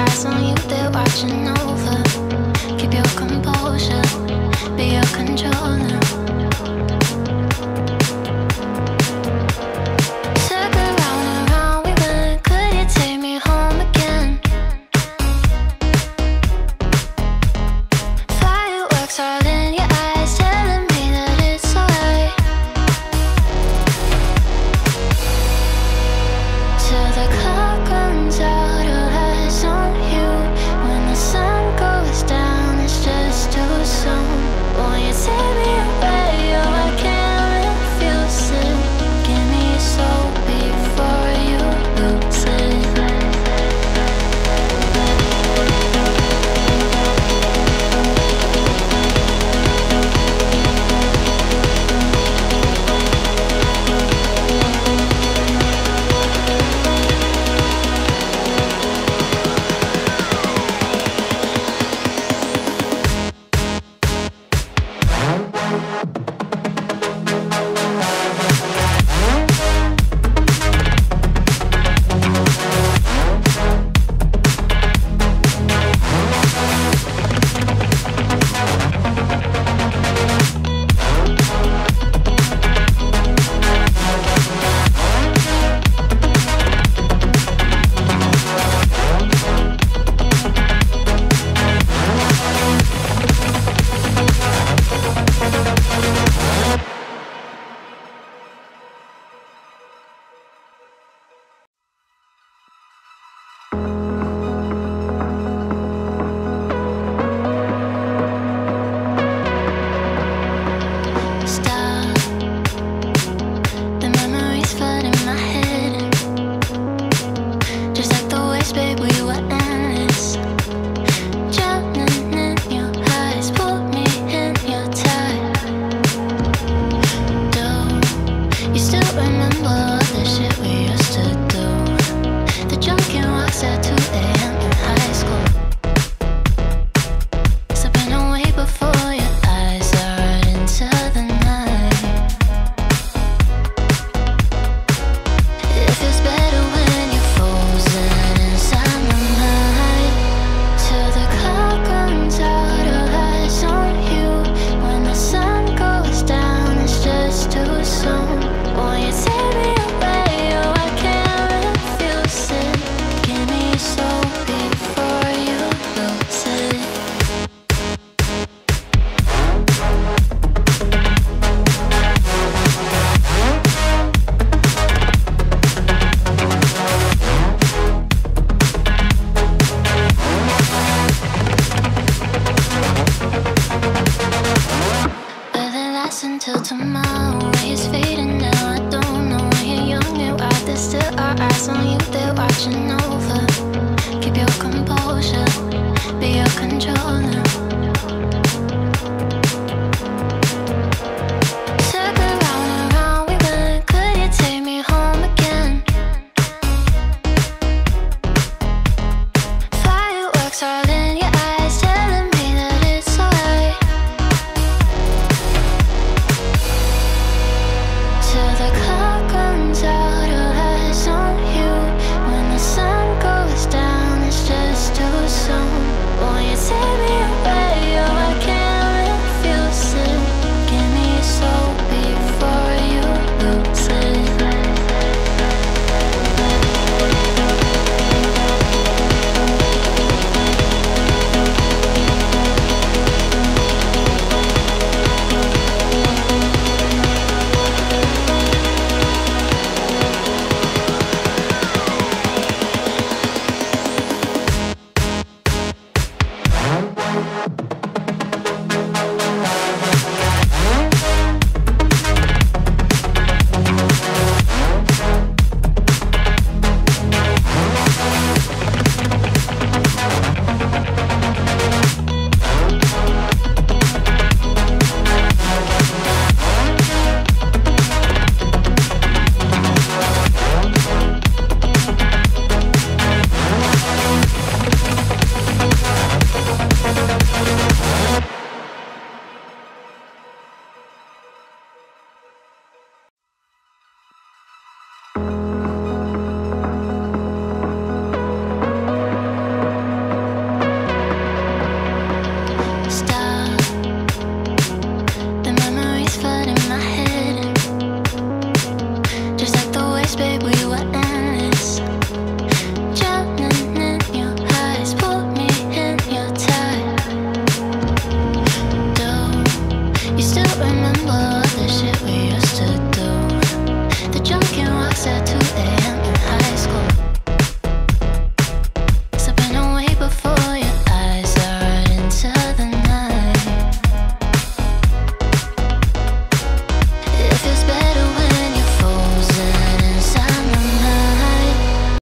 eyes on you, they're watching over. Keep your composure, be your controller. Circle round and round we went. Could you take me home again? Fireworks are in your eyes, telling me that it's alright. Till the clock runs out, her eyes on you. When the sun goes down, it's just too soon. Won't you take me away? Oh, I can't refuse it. Give me your soul before you lose it. Over. Keep your composure, be your controller.